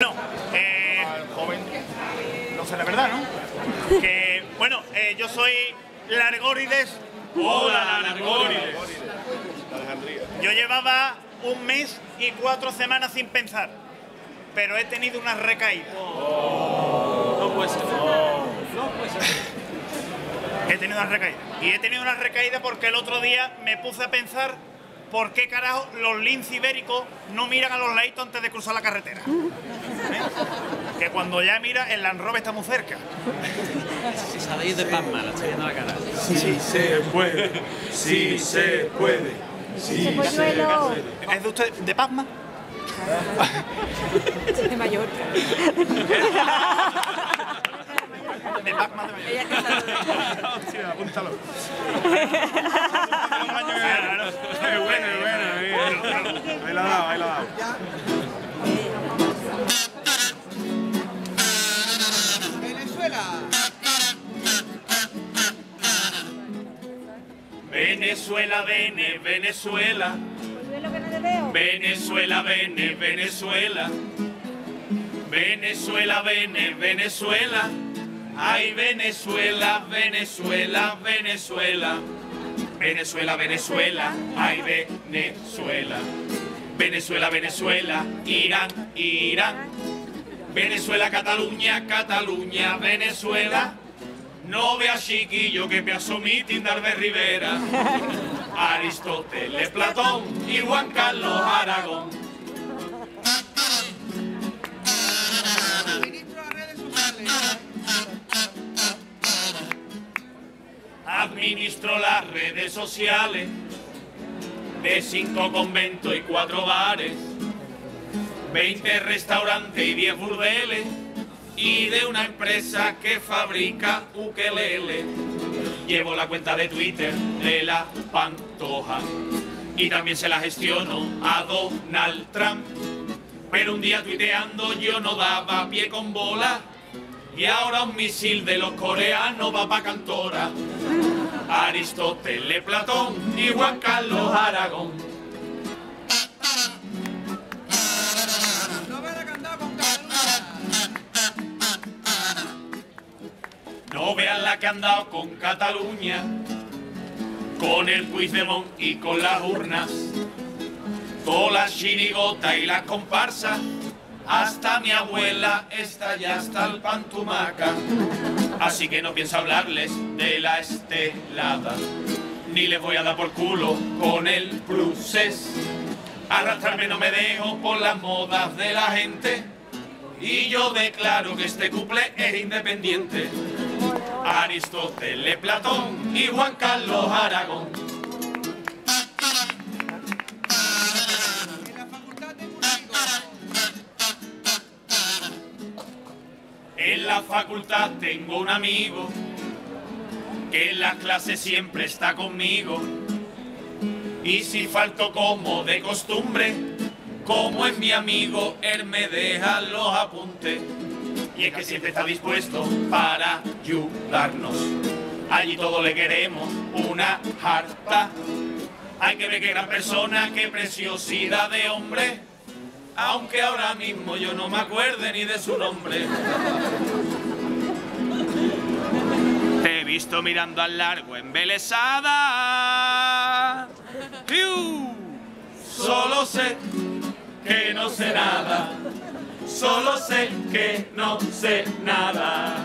No, joven, no sé la verdad, ¿no? Que, bueno, yo soy Largorides. Hola, Largorides. Yo llevaba un mes y 4 semanas sin pensar, pero he tenido una recaída. No puede ser. No puede ser. He tenido una recaída. Y he tenido una recaída porque el otro día me puse a pensar por qué carajo los linces ibéricos no miran a los laditos antes de cruzar la carretera. Que cuando ya mira, el Land Rover está muy cerca. Si sabéis de Palma, la estoy viendo la cara. Sí se puede, sí se puede, sí se puede. ¿Es de usted de Palma? De Mallorca. De Palma de Mallorca. Hostia, apúntalo. Bueno. Ahí la ha dado, ahí la ha dado. Venezuela, vene, Venezuela. Venezuela, vene, Venezuela. Venezuela, vene, Venezuela. Ay, Venezuela, Venezuela, Venezuela. Venezuela, Venezuela, ay, Venezuela. Venezuela, Venezuela, Irán, Irán. Venezuela, Cataluña, Cataluña, Venezuela. No veas, chiquillo, que me asomí Tinder de Rivera. Aristóteles, Platón y Juan Carlos Aragón. Administro las redes sociales de 5 conventos y 4 bares, 20 restaurantes y 10 burdeles. Y de una empresa que fabrica ukelele. Llevo la cuenta de Twitter de la Pantoja y también se la gestiono a Donald Trump. Pero un día tuiteando yo no daba pie con bola y ahora un misil de los coreanos va pa' Cantora. Aristóteles, Platón y Juan Carlos Aragón. No vean la que han dado con Cataluña, con el Puigdemont y con las urnas, con las chirigotas y las comparsas, hasta mi abuela está ya hasta el pantumaca. Así que no pienso hablarles de la estelada, ni les voy a dar por culo con el procés. Arrastrarme no me dejo por las modas de la gente y yo declaro que este cuplé es independiente. Aristóteles, Platón y Juan Carlos Aragón. En la facultad tengo un amigo que en las clases siempre está conmigo. Y si falto como de costumbre, como es mi amigo, él me deja los apuntes. Y es que siempre está dispuesto para ayudarnos. Allí todos le queremos una jarta. Hay que ver qué gran persona, qué preciosidad de hombre. Aunque ahora mismo yo no me acuerde ni de su nombre. Te he visto mirando al largo embelesada. ¡Piu! Solo sé que no sé nada. Solo sé que no sé nada.